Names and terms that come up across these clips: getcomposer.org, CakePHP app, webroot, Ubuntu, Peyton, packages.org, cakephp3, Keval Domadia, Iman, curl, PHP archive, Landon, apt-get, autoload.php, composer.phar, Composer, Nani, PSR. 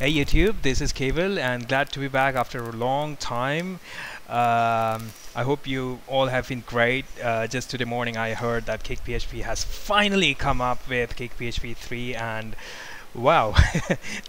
Hey YouTube, this is Keval and glad to be back after a long time. I hope you all have been great. Just today morning I heard that CakePHP has finally come up with CakePHP 3 and wow,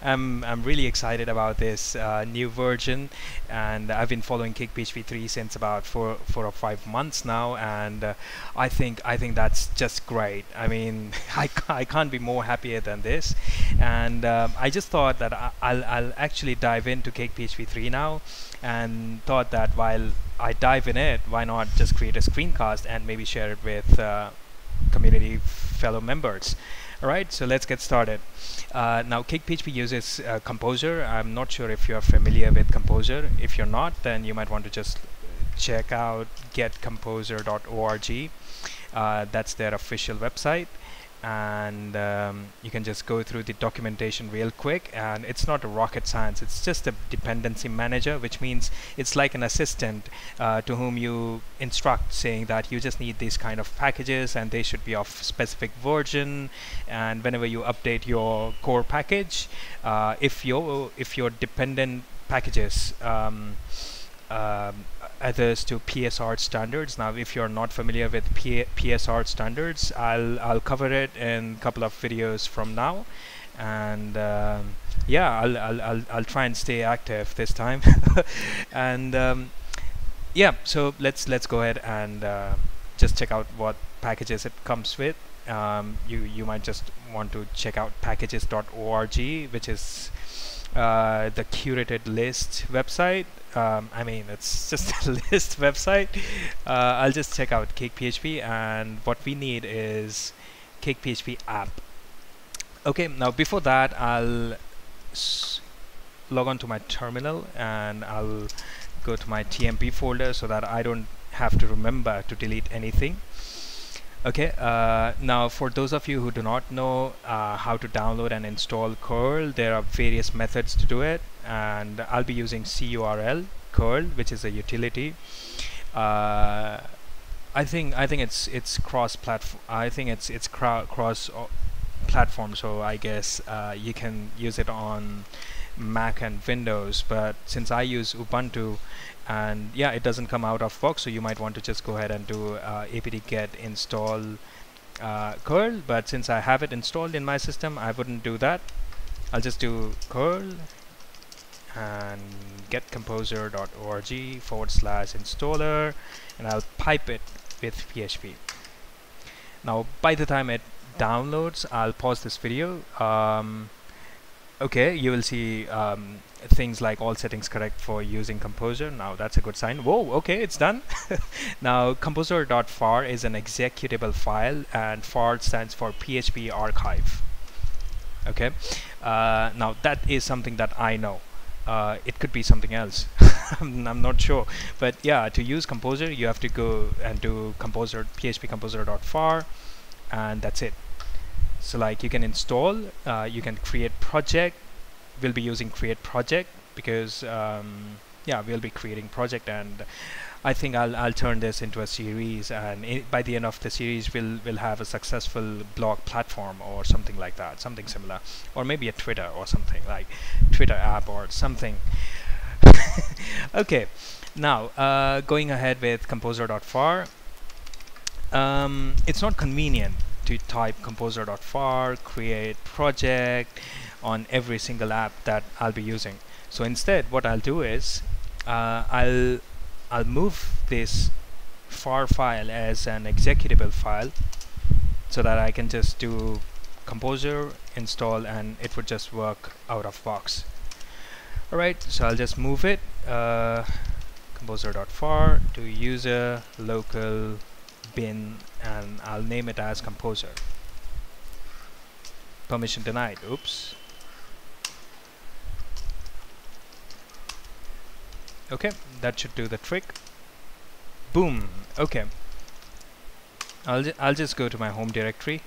I'm really excited about this new version, and I've been following CakePHP 3 since about four or five months now, and I think that's just great. I mean, I can't be more happier than this, and I just thought that I'll actually dive into CakePHP 3 now, and thought that while I dive in it, why not just create a screencast and maybe share it with community fellow members. Alright, so let's get started. Now, CakePHP uses Composer. I'm not sure if you're familiar with Composer. If you're not, then you might want to just check out getcomposer.org. That's their official website. And you can just go through the documentation real quick, and it's not a rocket science. It's just a dependency manager, which means it's like an assistant to whom you instruct, saying that you just need these kind of packages and they should be of specific version, and whenever you update your core package, if your dependent packages others to PSR standards. Now, if you're not familiar with PSR standards, I'll cover it in a couple of videos from now, and yeah, I'll try and stay active this time. And yeah, so let's go ahead and just check out what packages it comes with. You might just want to check out packages.org, which is the curated list website. I mean, it's just a list website. I'll just check out CakePHP, and what we need is CakePHP app. Okay, now before that, I'll log on to my terminal, and I'll go to my TMP folder so that I don't have to remember to delete anything. Okay, now for those of you who do not know how to download and install curl, there are various methods to do it, and I'll be using curl, which is a utility. I think it's cross-platform. I think it's cross-platform, so I guess you can use it on Mac and Windows, but since I use Ubuntu, and yeah, it doesn't come out of box, so you might want to just go ahead and do apt-get install curl, but since I have it installed in my system, I wouldn't do that. I'll just do curl and getcomposer.org/installer, and I'll pipe it with PHP. Now, by the time it downloads, I'll pause this video. Okay, you will see things like all settings correct for using Composer. Now that's a good sign. Whoa, okay, it's done. Now, composer.phar is an executable file, and phar stands for PHP archive. Okay, now that is something that I know. It could be something else. I'm not sure, but yeah, to use Composer, you have to go and do php composer.phar, and that's it. So like, you can install, you can create project. We'll be using create project because yeah, we'll be creating project, and I think I'll turn this into a series, and by the end of the series we'll have a successful blog platform or something like that, something similar, or maybe a Twitter or something, like Twitter app or something. Okay, now going ahead with composer.phar. It's not convenient to type composer.phar create project on every single app that I'll be using, so instead what I'll do is I'll move this phar file as an executable file, so that I can just do composer install and it would just work out of box. Alright, so I'll just move it, composer.phar to user local bin, and I'll name it as composer. Permission denied, oops. Okay, that should do the trick. Boom. Okay, I'll just go to my home directory.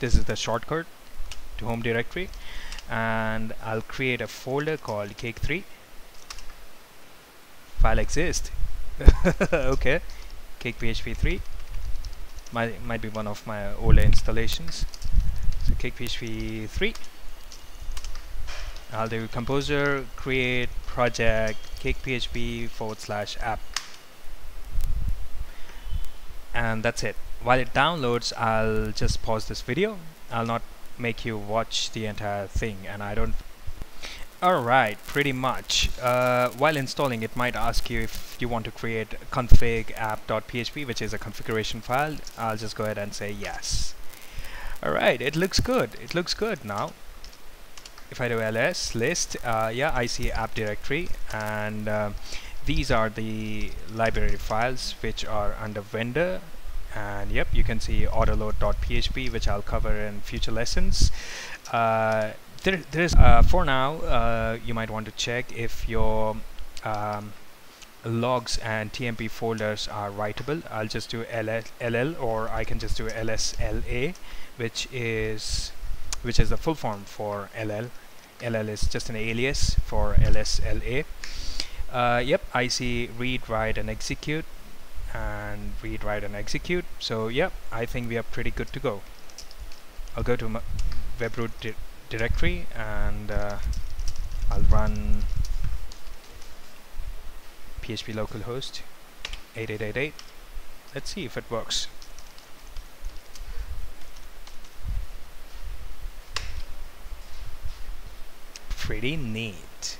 This is the shortcut to home directory, and I'll create a folder called cake3. File exists. Okay, CakePHP 3 might be one of my older installations. So CakePHP 3, I'll do composer create project cakephp/app, and that's it. While it downloads, I'll just pause this video. I'll not make you watch the entire thing, and I don't. Alright, pretty much. While installing, it might ask you if you want to create config app.php, which is a configuration file. I'll just go ahead and say yes. Alright, it looks good. It looks good now. If I do ls list, yeah, I see app directory, and these are the library files which are under vendor. And yep, you can see autoload.php, which I'll cover in future lessons. For now, you might want to check if your logs and TMP folders are writable. I'll just do LL, or I can just do LSLA, which is the full form for LL. LL is just an alias for LSLA. Yep, I see read, write, and execute, and read, write, and execute. So yep, I think we are pretty good to go. I'll go to my webroot directory, and I'll run php localhost 8888. Let's see if it works. Pretty neat.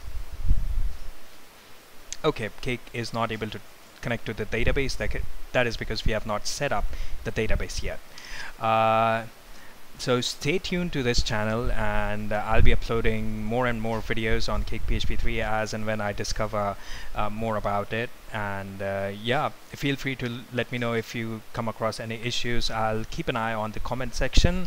Okay, Cake is not able to connect to the database. That is because we have not set up the database yet. So stay tuned to this channel, and I'll be uploading more and more videos on CakePHP 3 as and when I discover more about it. And yeah, feel free to let me know if you come across any issues. I'll keep an eye on the comment section.